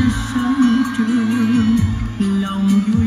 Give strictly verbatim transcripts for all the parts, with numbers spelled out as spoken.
sáng trưa lòng vui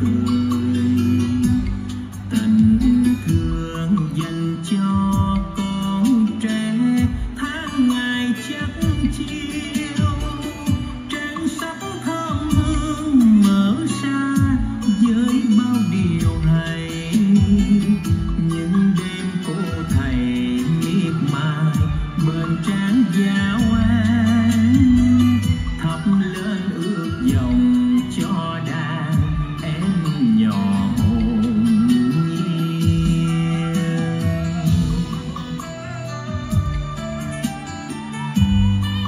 cười tình thương dành cho con trẻ tháng ngày chắc chiêu trang sắc thơm hương mở ra với bao điều hay những đêm cô thầy miệt mài bên trán giáo án thắp lên ước vọng cho đàn em nhỏ hồn nhiên. Thầy lại đưa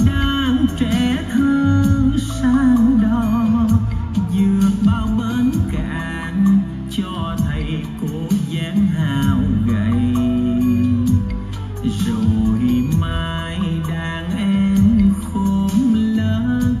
đứa đàn trẻ thơ sang đó vượt bao bến cạn cho thầy cô dáng hào gầy rồi mai đàn em khôn lớn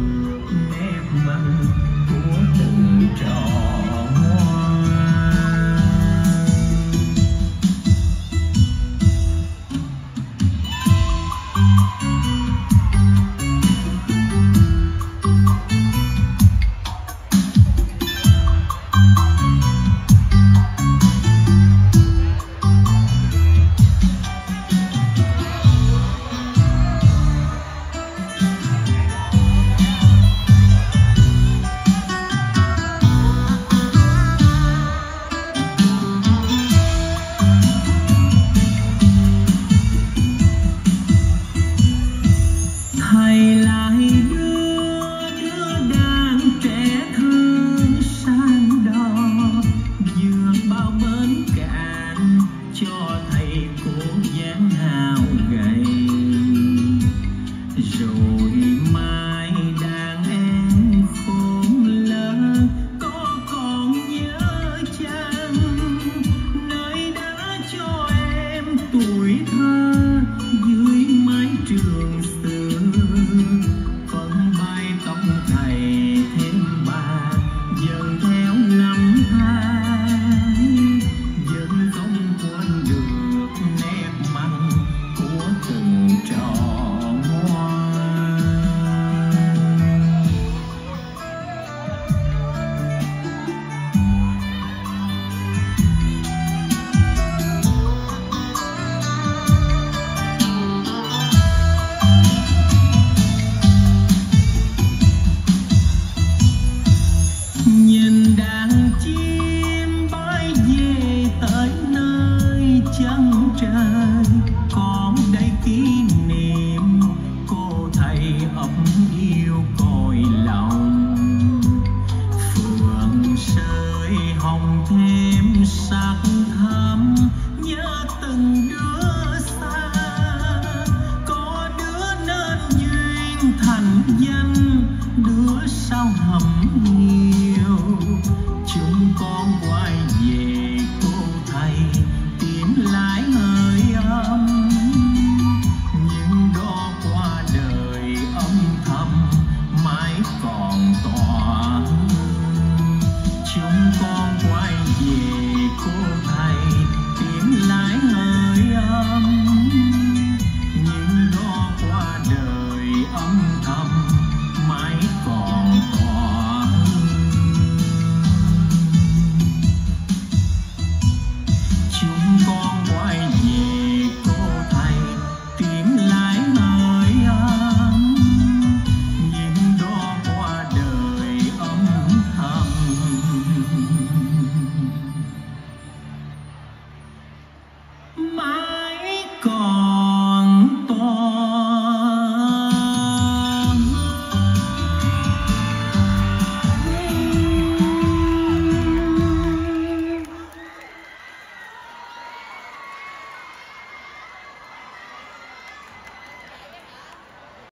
có còn nhớ chăng nơi đã cho em tuổi thơ dưới mái trường xưa vẫn bay tóc thầy thêm bạc dần theo năm tháng vẫn không quên được nét mặt của từng trò ngoan vẫn bay tóc thầy thêm bạc dần theo năm tháng vẫn không quên được nét mặt của từng trò thành danh đứa sao hầm nghi.